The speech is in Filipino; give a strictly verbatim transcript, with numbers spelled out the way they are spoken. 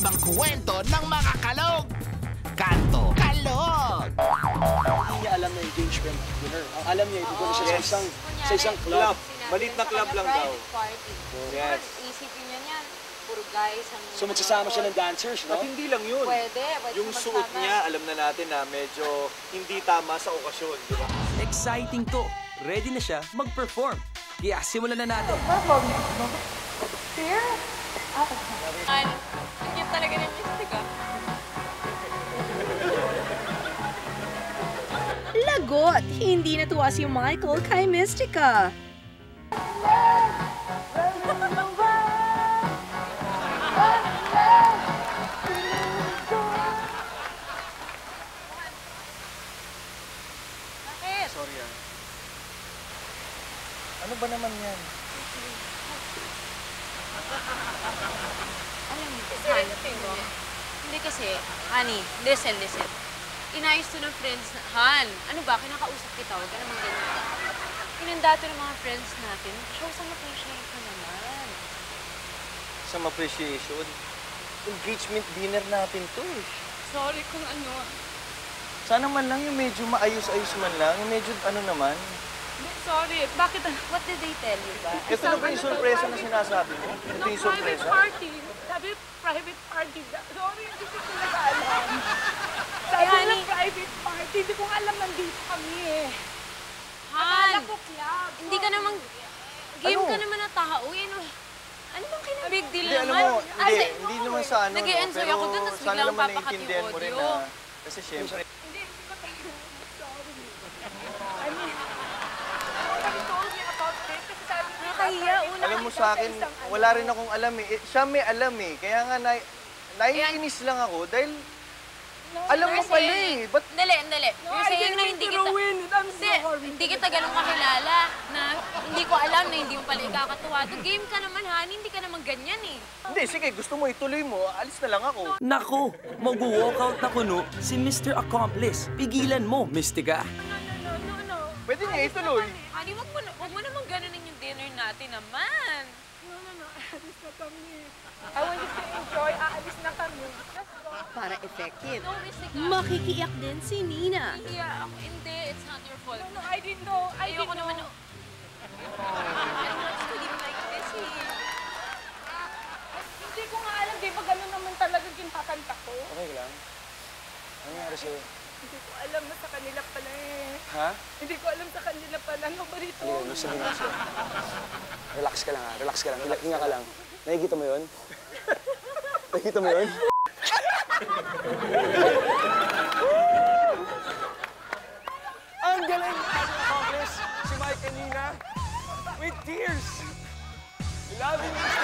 ibang kwento ng mga kalog. Kanto Kalog! Hindi niya alam na engagement dinner. Ang alam niya, ito na siya sa isang, sa isang club. Maliit na club lang daw. Yes. Isipin niya niya, puro guys. So magsasama siya ng dancers, no? At hindi lang yun. Pwede. Yung suot niya, alam na natin na medyo hindi tama sa okasyon, di ba? Exciting to. Ready na siya mag-perform. Kaya simulan na natin. Perform niya. Fear? Ako. Ang cute talaga ng music, ah. Lagot! Hindi natuwa si Michael kay Mystica. Bakit? Sorry ah. Ano ba naman yan? Alam mo, kasi hindi kasi, honey, listen, listen. Inayos to ng friends na, Han, ano ba, kinakausap kita, huwag ka naman ganyan. Inanda to ng mga friends natin, show some appreciation naman. Some appreciation? Engagement dinner natin to eh. Sorry kung ano. Sana man lang yung medyo maayos-ayos man lang, yung medyo ano naman. Sorry, bakit, what did they tell you ba? Ito na ba yung surpresa na sinasabi mo? Ito yung surpresa? Private party. Sabi, private party. Sorry, hindi ko talaga alam. Sabi na private party. Hindi ko alam nandito kami eh. Han, hindi ka namang, game ka naman na tao. Ano bang kinabig deal naman? Hindi, hindi naman sa ano. Nag-i-enjoy ako doon, tapos biglang papakat yung audio. Kasi siyempre. Hindi, hindi ko tayo. Sorry. I mean, alam mo sa akin, wala rin akong alam eh. Siya may alam eh. Kaya nga, naiinis lang ako dahil alam mo pala eh. Dali, dali. You're saying na hindi kita... Hindi kita ganun makilala na hindi ko alam na hindi mo pala ikakatuwa. Game ka naman, honey. Hindi ka naman ganyan eh. Hindi, sige. Gusto mo, ituloy mo. Alis na lang ako. Naku, mag-walkout na kuno si Mister Accomplice. Pigilan mo, Mystica. No, no, no, no. Pwede niya ituloy. Honey, wag mo na. Natin naman. No, no, no. Aalis na kami. I want you to enjoy. Aalis na kami. Para effective. Makikiyak din si Nina. Iya, ako hindi. It's not your fault. No, no, I didn't know. I didn't know. I want you to live like this. Hindi ko nga alam. Di ba gano'n naman talaga kinakanta ko? Okay lang. Ano nga rin sa'yo? Hindi ko alam na sa kanila pala eh. Ha? Hindi ko alam sa kanila pala. Ano ba rito? Hindi, gusto mo nga siya. Relax ka lang ha. Relax ka lang. Hinga ka lang. Nakikita mo yun? Nakikita mo yun? Ang galing! Si Mike and Nina with tears. Loving you.